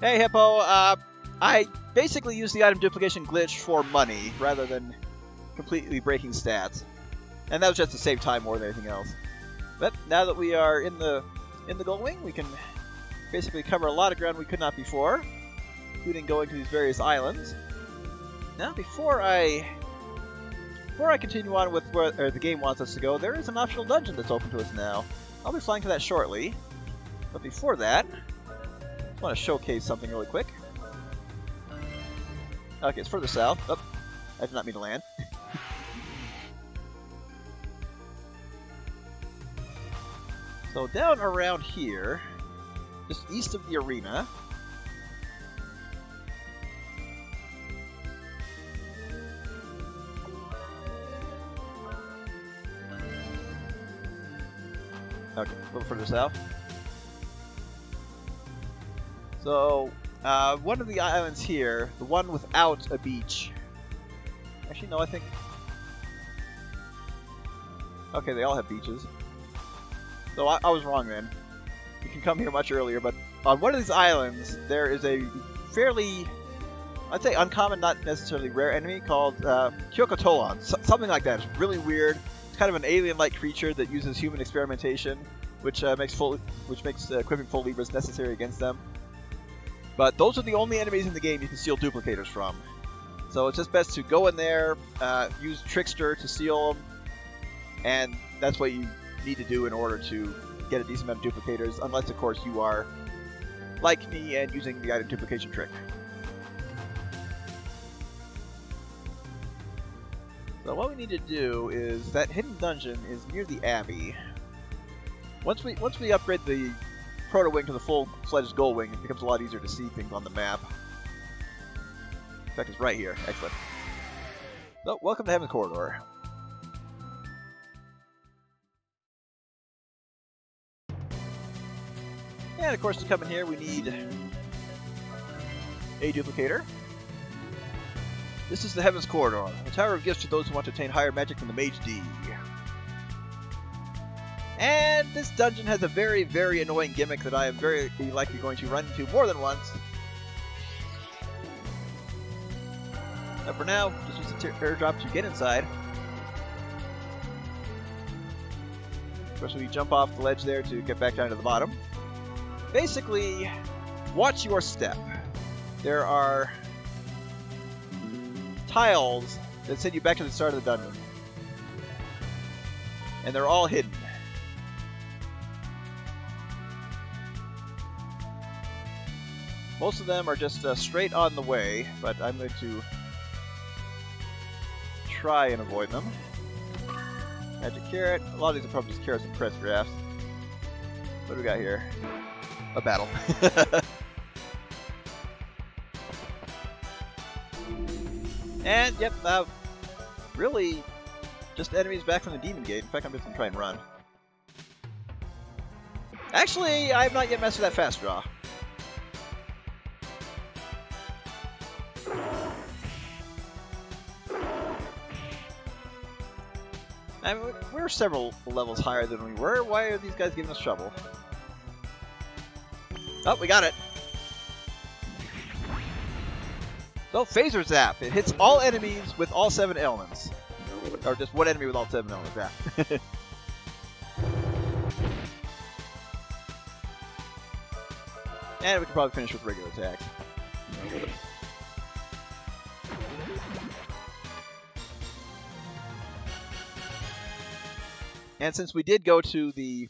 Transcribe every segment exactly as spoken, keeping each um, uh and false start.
Hey, Hippo, uh, I basically used the item duplication glitch for money, rather than completely breaking stats. And that was just to save time more than anything else. But now that we are in the in the Goldwing, we can basically cover a lot of ground we could not before, including going to these various islands. Now, before I before I continue on with where or the game wants us to go, there is an optional dungeon that's open to us now. I'll be flying to that shortly. But before that, I want to showcase something really quick. Okay, it's further south. Oh, I did not mean to land. So down around here, just east of the arena, okay, a little further south. So, uh, one of the islands here, the one without a beach. Actually, no, I think... Okay, they all have beaches. So I, I was wrong then. You can come here much earlier, but on one of these islands, there is a fairly, I'd say uncommon, not necessarily rare enemy called uh, Kyokotolan. So, something like that. It's really weird. It's kind of an alien-like creature that uses human experimentation, which uh, makes full, which makes uh, equipping full levers necessary against them. But those are the only enemies in the game you can steal duplicators from. So it's just best to go in there, uh, use Trickster to steal them, and that's what you need to do in order to get a decent amount of duplicators, unless, of course, you are like me and using the item duplication trick. So what we need to do is, that hidden dungeon is near the Abbey. Once we once we upgrade the Proto-wing to the full-fledged Goldwing, it becomes a lot easier to see things on the map. In fact, it's right here. Excellent. So, welcome to Heaven's Corridor. And, of course, to come in here, we need a duplicator. This is the Heaven's Corridor, a tower of gifts to those who want to attain higher magic from the Mage D. And this dungeon has a very, very annoying gimmick that I am very likely going to run into more than once. But for now, just use the airdrop to get inside. Especially if you jump off the ledge there to get back down to the bottom. Basically, watch your step. There are tiles that send you back to the start of the dungeon. And they're all hidden. Most of them are just uh, straight on the way, but I'm going to try and avoid them. Magic carrot. A lot of these are probably just carrots and press drafts. What do we got here? A battle. And, yep, uh, really just enemies back from the Demon Gate. In fact, I'm just going to try and run. Actually, I have not yet mastered that fast draw. I mean, we're several levels higher than we were. Why are these guys giving us trouble? Oh, we got it! So, Phaser Zap! It hits all enemies with all seven elements. Or just one enemy with all seven elements, yeah. And we can probably finish with regular attacks. And since we did go to the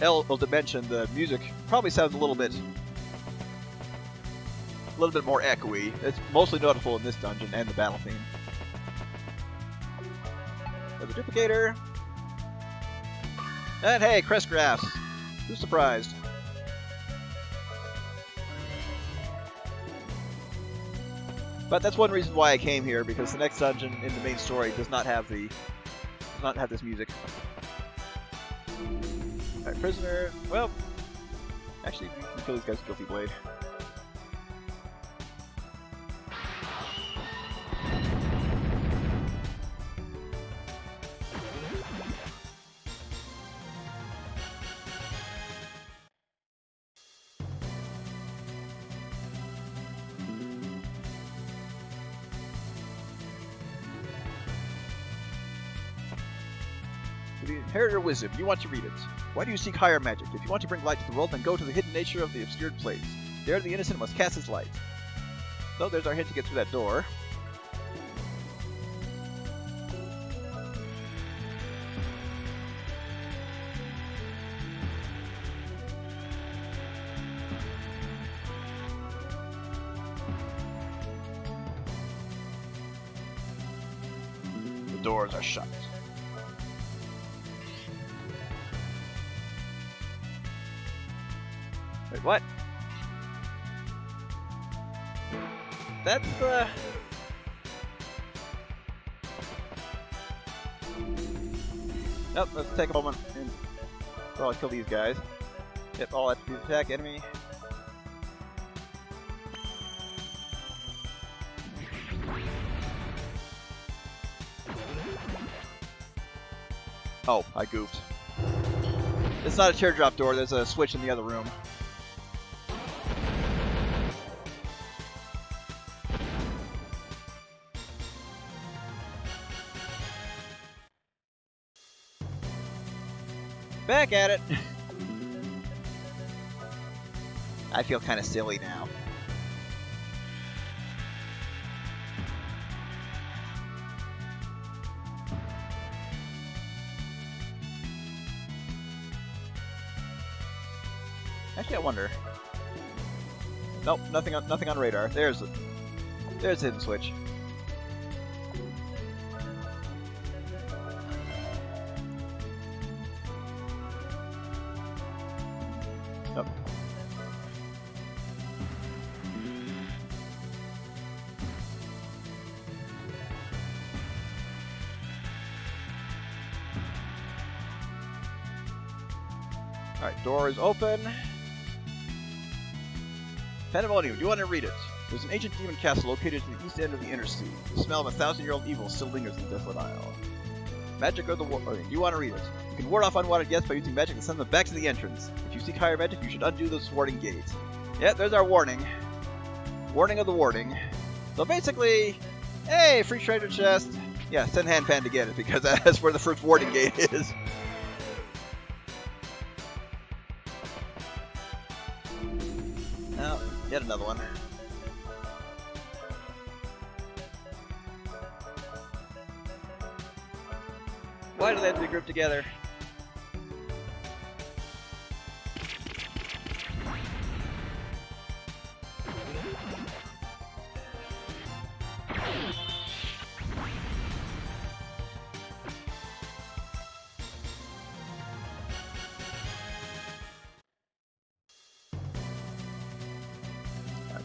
L dimension, the music probably sounds a little bit, a little bit more echoey. It's mostly noticeable in this dungeon and the battle theme. So the duplicator, and hey, crest graphs. Who's surprised? But that's one reason why I came here, because the next dungeon in the main story does not have the, does not have this music. Alright, prisoner. Well, actually, we can kill these guys with Guilty Blade. to the inheritor wisdom. You want to read it. Why do you seek higher magic? If you want to bring light to the world, then go to the hidden nature of the obscured place. There the innocent must cast his light. So there's our hint to get through that door. Doors are shut. Wait, what? That's uh nope, let's take a moment and well, I'll kill these guys. Yep, all attributes attack, enemy. Oh, I goofed. It's not a teardrop door, there's a switch in the other room. Back at it! I feel kind of silly now. Actually, I wonder. Nope, nothing on nothing on radar. There's a, there's a hidden switch. Nope. All right, door is open. Pandemonium, do you want to read it? There's an ancient demon castle located to the east end of the inner sea. The smell of a thousand-year-old evil still lingers in the desolate isle. Magic of the war- do you want to read it? You can ward off unwanted guests by using magic and send them back to the entrance. If you seek higher magic, you should undo this warning gate. Yeah, there's our warning. Warning of the warning. So basically, hey, free treasure chest. Yeah, send Handpan to get it, because that's where the first warning gate is. Yet another one. Why do they have to be grouped together?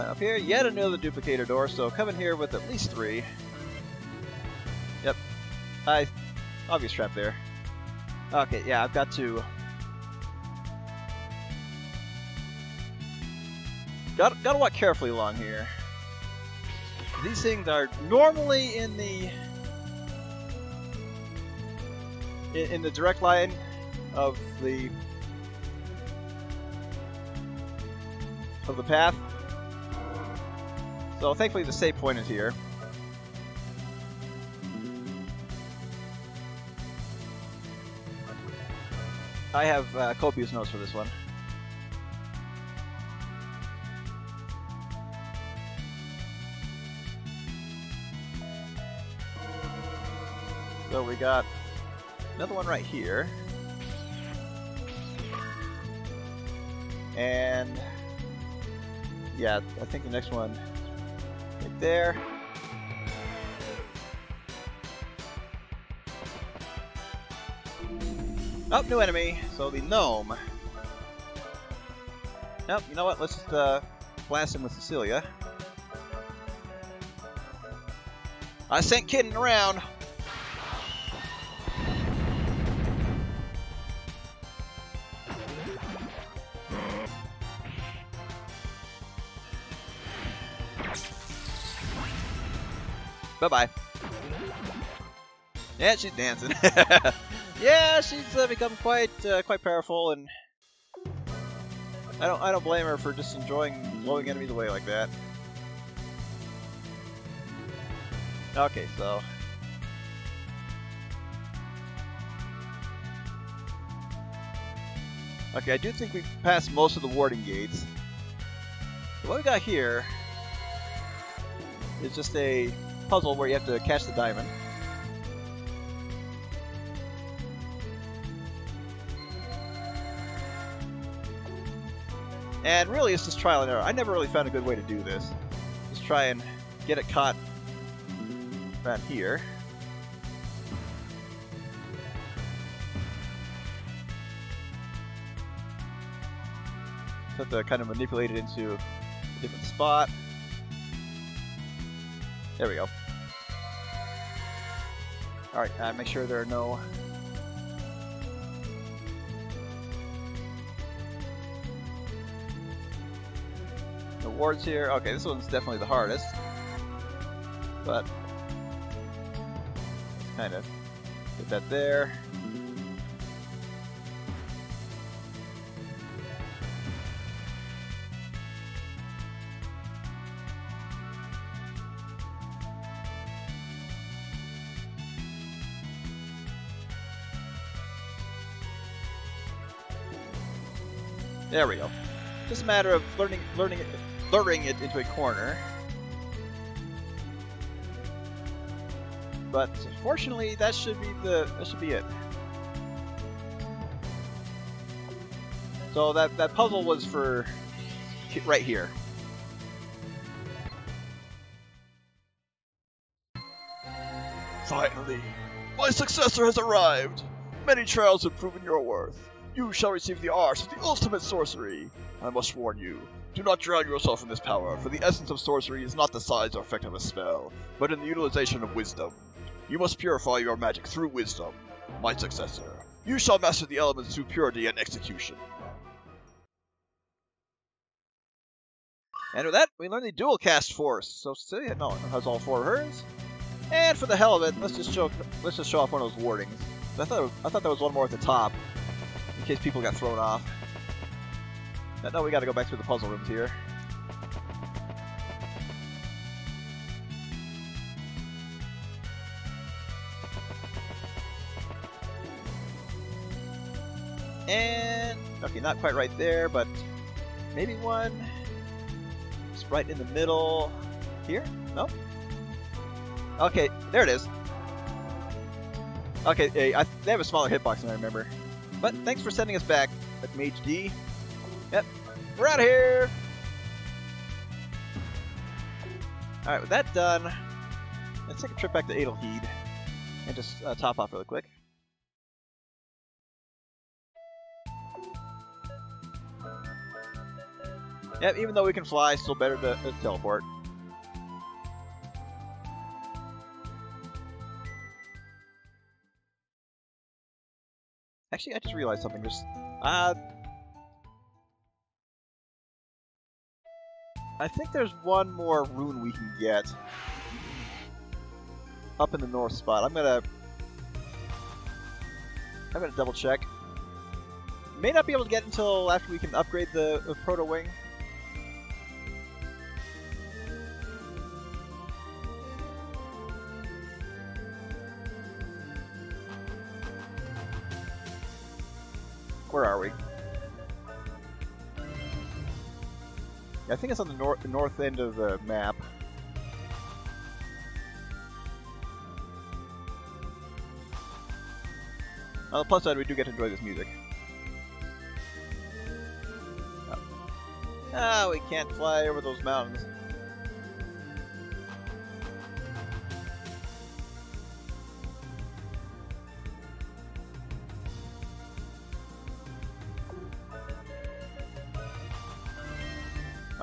Up here, yet another duplicator door, so come in here with at least three. Yep. I obvious trap there. Okay, yeah, I've got to Got gotta walk carefully along here. These things are normally in the in, in the direct line of the of the path. So thankfully the save point is here. I have uh, copious notes for this one. So we got another one right here. And yeah, I think the next one right there. Oh, new enemy. So the gnome. Nope, you know what? Let's just uh, blast him with Cecilia. I sent kidding around. Bye-bye. Yeah, she's dancing. Yeah, she's uh, become quite uh, quite powerful, and I don't I don't blame her for just enjoying blowing enemies away like that. Okay, so Okay, I do think we've passed most of the warding gates. So what we got here is just a puzzle where you have to catch the diamond. And really it's just trial and error. I never really found a good way to do this. Just try and get it caught around here. Have to kind of manipulate it into a different spot. There we go. Alright, uh, make sure there are no... no wards here. Okay, this one's definitely the hardest. But... kind of get that there. There we go. Just a matter of learning, learning, luring it into a corner. But fortunately, that should be the that should be it. So that that puzzle was for right here. Finally, my successor has arrived. Many trials have proven your worth. You shall receive the arts of the ultimate sorcery. I must warn you, do not drown yourself in this power, for the essence of sorcery is not the size or effect of a spell, but in the utilization of wisdom. You must purify your magic through wisdom. My successor, you shall master the elements through purity and execution. And with that, we learn the Dual Cast Force. So Cecilia no, has all four of hers. And for the hell of it, let's just show let's just show off one of those wardings. I thought was, I thought there was one more at the top. In case people got thrown off. Now, now we gotta go back through the puzzle rooms here. And... okay, not quite right there, but maybe one... just right in the middle... here? No? Okay, there it is. Okay, hey, I, they have a smaller hitbox than I remember. But thanks for sending us back at Mage D. Yep, we're out of here! Alright, with that done, let's take a trip back to Adelheid and just uh, top off really quick. Yep, even though we can fly, still better to uh, teleport. Actually, I just realized something. There's, uh, I think there's one more rune we can get up in the north spot. I'm gonna, I'm gonna double check. May not be able to get until after we can upgrade the uh, Proto-wing. Where are we? I think it's on the nor north end of the map. On the plus side, we do get to enjoy this music. Oh, oh we can't fly over those mountains.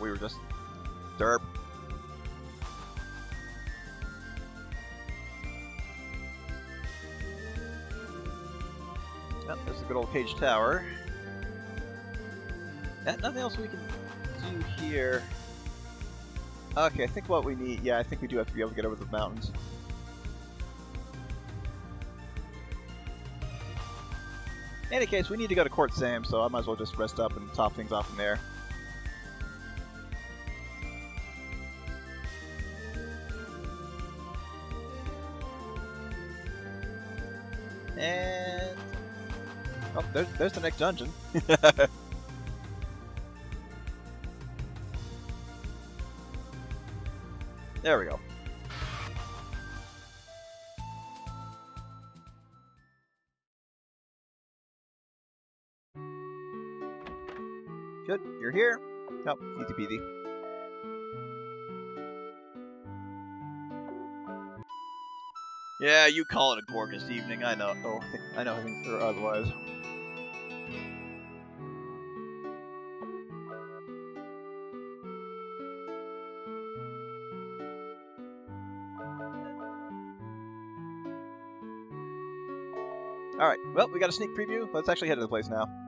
We were just derp. Yep, there's a good old cage tower. Yeah, nothing else we can do here. Okay, I think what we need. Yeah, I think we do have to be able to get over the mountains. In any case, we need to go to Quartz Sam, so I might as well just rest up and top things off from there. Oh, there's, there's the next dungeon. There we go. Good, you're here. Oh, easy peasy. Yeah, you call it a gorgeous evening. I know. Oh, I know things are otherwise. All right. Well, we got a sneak preview. Let's actually head to the place now.